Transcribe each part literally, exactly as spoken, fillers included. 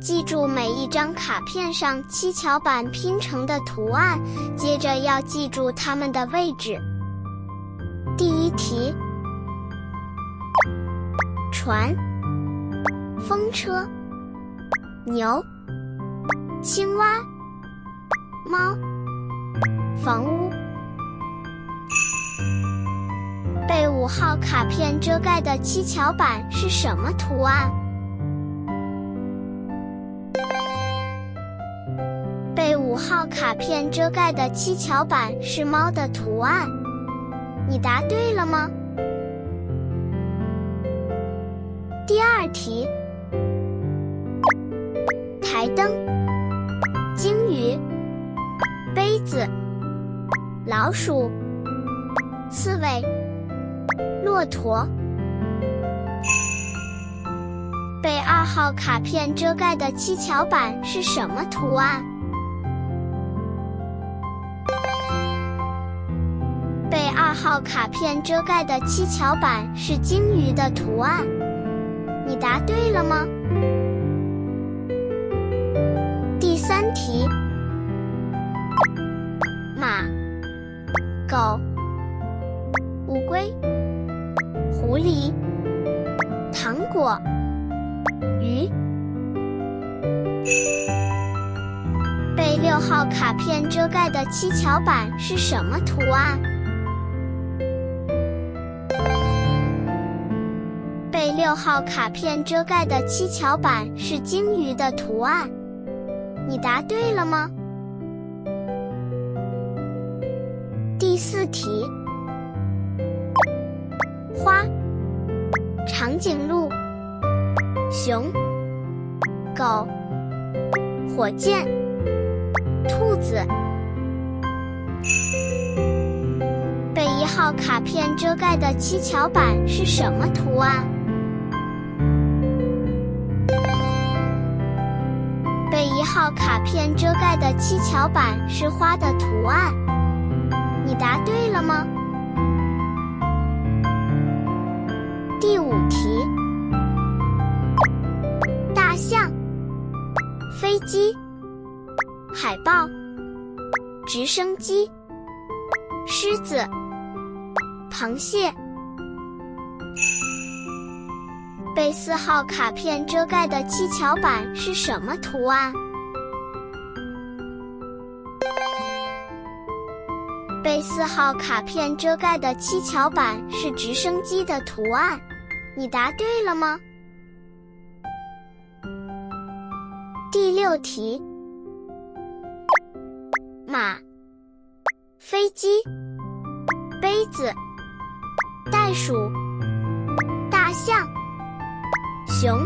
记住每一张卡片上七巧板拼成的图案，接着要记住它们的位置。第一题：船、风车、牛、青蛙、猫、房屋。被五号卡片遮盖的七巧板是什么图案？被五号卡片遮盖的七巧板是猫的图案。你答对了吗？第二题：台灯、鲸鱼、杯子、老鼠、刺猬、骆驼。被二号卡片遮盖的七巧板是什么图案？被二号卡片遮盖的七巧板是鲸鱼的图案。你答对了吗？第三题：马、狗、乌龟、狐狸、糖果、鱼。被六号卡片遮盖的七巧板是什么图案？被六号卡片遮盖的七巧板是鲸鱼的图案。你答对了吗？第四题：花、长颈鹿、熊、狗、火箭、兔子。被一号卡片遮盖的七巧板是什么图案？被一号卡片遮盖的七巧板是花的图案。你答对了吗？第五题：大象、飞机、海豹、直升机、狮子、螃蟹。被四号卡片遮盖的七巧板是什么图案？被四号卡片遮盖的七巧板是直升机的图案。你答对了吗？第六题：马、飞机、杯子、袋鼠、大象、熊。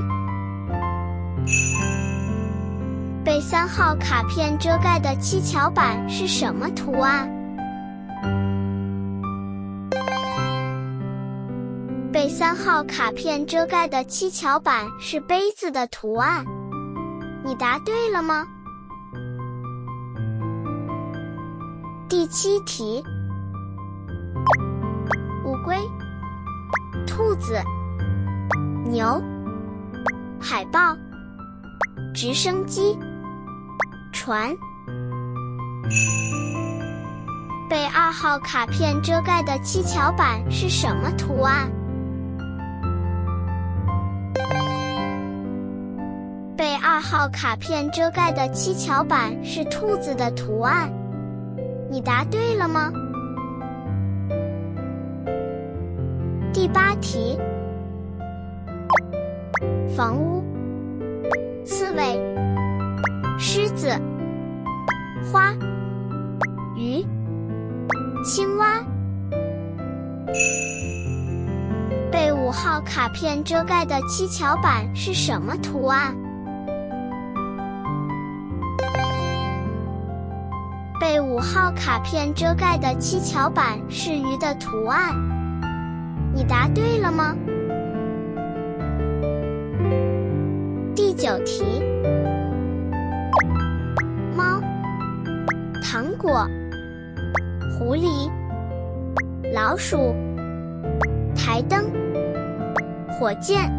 被三号卡片遮盖的七巧板是什么图案？被三号卡片遮盖的七巧板是杯子的图案。你答对了吗？第七题：乌龟、兔子、牛、海豹、直升机、船。被二号卡片遮盖的七巧板是什么图案？被二号卡片遮盖的七巧板是兔子的图案。你答对了吗？第八题：房屋、刺猬、狮子、花、鱼、青蛙。被五号卡片遮盖的七巧板是什么图案？被五号卡片遮盖的七巧板是鱼的图案。你答对了吗？第九题：猫、糖果、狐狸、老鼠、台灯、火箭。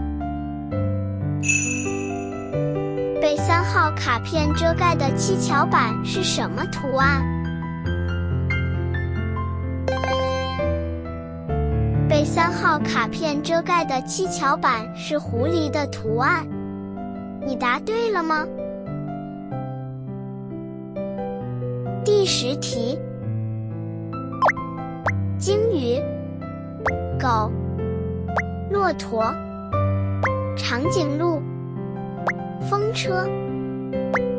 被三号卡片遮盖的七巧板是什么图案？被三号卡片遮盖的七巧板是狐狸的图案。你答对了吗？第十题：鲸鱼、狗、骆驼、长颈鹿、风车、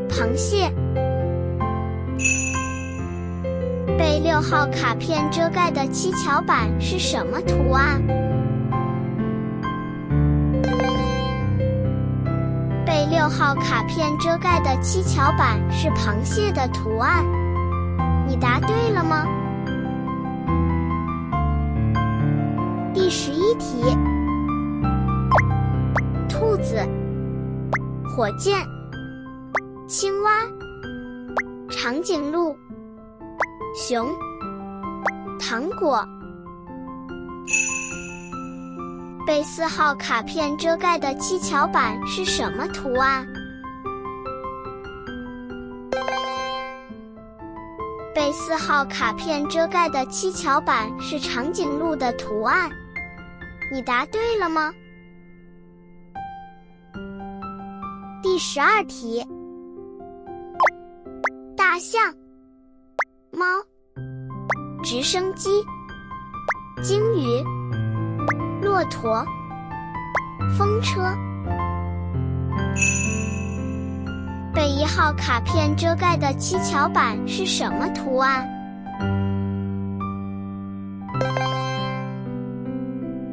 螃蟹。被六号卡片遮盖的七巧板是什么图案？被六号卡片遮盖的七巧板是螃蟹的图案。你答对了吗？第十一题：兔子、火箭、青蛙、长颈鹿、熊、糖果。被四号卡片遮盖的七巧板是什么图案？被四号卡片遮盖的七巧板是长颈鹿的图案。你答对了吗？第十二题：大象、猫、直升机、鲸鱼、骆驼、风车。被一号卡片遮盖的七巧板是什么图案？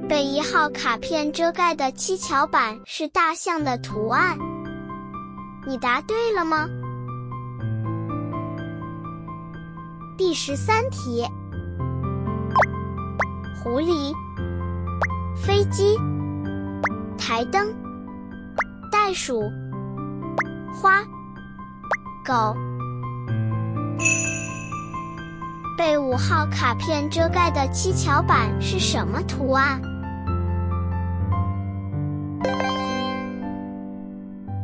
被一号卡片遮盖的七巧板是大象的图案。你答对了吗？第十三题：狐狸、飞机、台灯、袋鼠、花、狗。被五号卡片遮盖的七巧板是什么图案？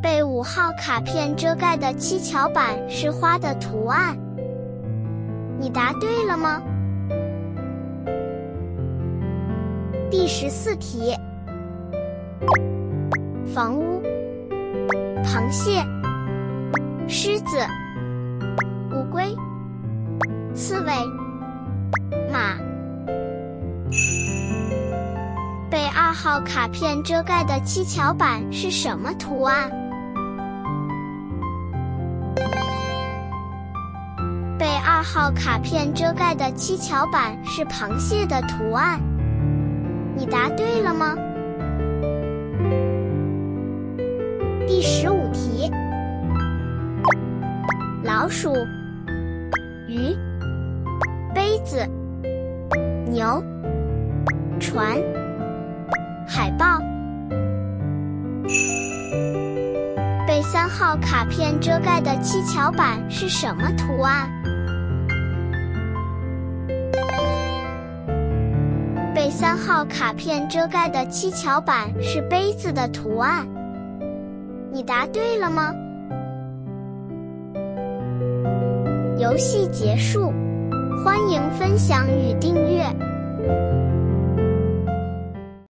被五号卡片遮盖的七巧板是花的图案。你答对了吗？第十四题：房屋、螃蟹、狮子、乌龟、刺猬、马。被二号卡片遮盖的七巧板是什么图案？被二号卡片遮盖的七巧板是螃蟹的图案。你答对了吗？第十五题：老鼠、鱼、杯子、牛、船、海豹。被三号卡片遮盖的七巧板是什么图案？被三号卡片遮盖的七巧板是杯子的图案。你答对了吗？游戏结束，欢迎分享与订阅。